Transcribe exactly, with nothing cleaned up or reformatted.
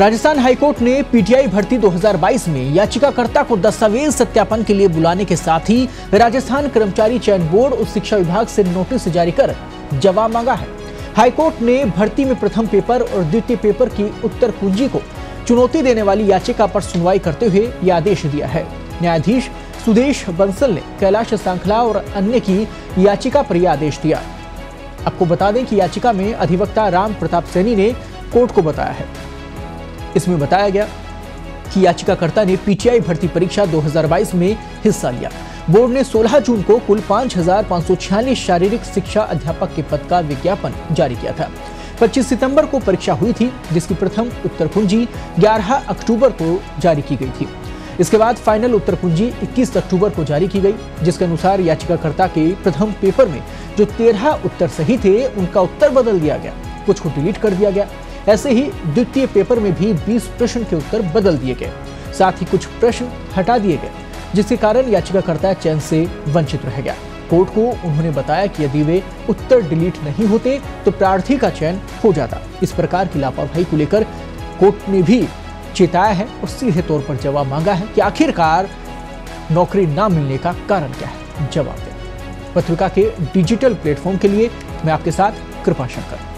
Rajasthan high court ने PTI भर्ती दो हज़ार बाईस में याचिकाकर्ता को दस्तावेज सत्यापन के लिए बुलाने के साथ ही राजस्थान कर्मचारी चयन बोर्ड उच्च शिक्षा विभाग से नोटिस जारी कर जवाब मांगा है। हाईकोर्ट ने भर्ती में प्रथम पेपर और द्वितीय पेपर की उत्तर कुंजी को चुनौती देने वाली याचिका पर सुनवाई करते हुए यह आदेश दिया है। न्यायाधीश सुदेश बंसल ने कैलाश सांखला और अन्य की याचिका पर यह आदेश दिया। आपको बता दें कि याचिका में अधिवक्ता राम प्रताप सैनी ने कोर्ट को बताया है। इसमें बताया गया कि याचिकाकर्ता ने पीटीआई भर्ती परीक्षा दो हज़ार बाईस में हिस्सा लिया। बोर्ड ने सोलह जून को कुल पांच हजार पांच सौ छियालीस शारीरिक शिक्षा अध्यापक के पद का विज्ञापन जारी किया था। पच्चीस सितंबर को परीक्षा हुई थी, जिसकी प्रथम उत्तर कुंजी ग्यारह अक्टूबर को जारी की गई थी। इसके बाद फाइनल उत्तर कुंजी इक्कीस अक्टूबर को जारी की गई, जिसके अनुसार याचिकाकर्ता के प्रथम पेपर में जो तेरह उत्तर सही थे उनका उत्तर बदल दिया गया, कुछ को डिलीट कर दिया गया। ऐसे ही द्वितीय पेपर में भी बीस प्रश्न के उत्तर बदल दिए गए, साथ ही कुछ प्रश्न हटा दिए गए, जिसके कारण याचिकाकर्ता चयन से वंचित रह गया। कोर्ट को उन्होंने बताया कि यदि वे उत्तर डिलीट नहीं होते तो प्रार्थी का चयन हो जाता। इस प्रकार की लापरवाही को लेकर कोर्ट ने भी चेताया है और सीधे तौर पर जवाब मांगा है कि आखिरकार नौकरी ना मिलने का कारण क्या है। जवाब पत्रिका के डिजिटल प्लेटफॉर्म के लिए मैं आपके साथ कृपा शंकर।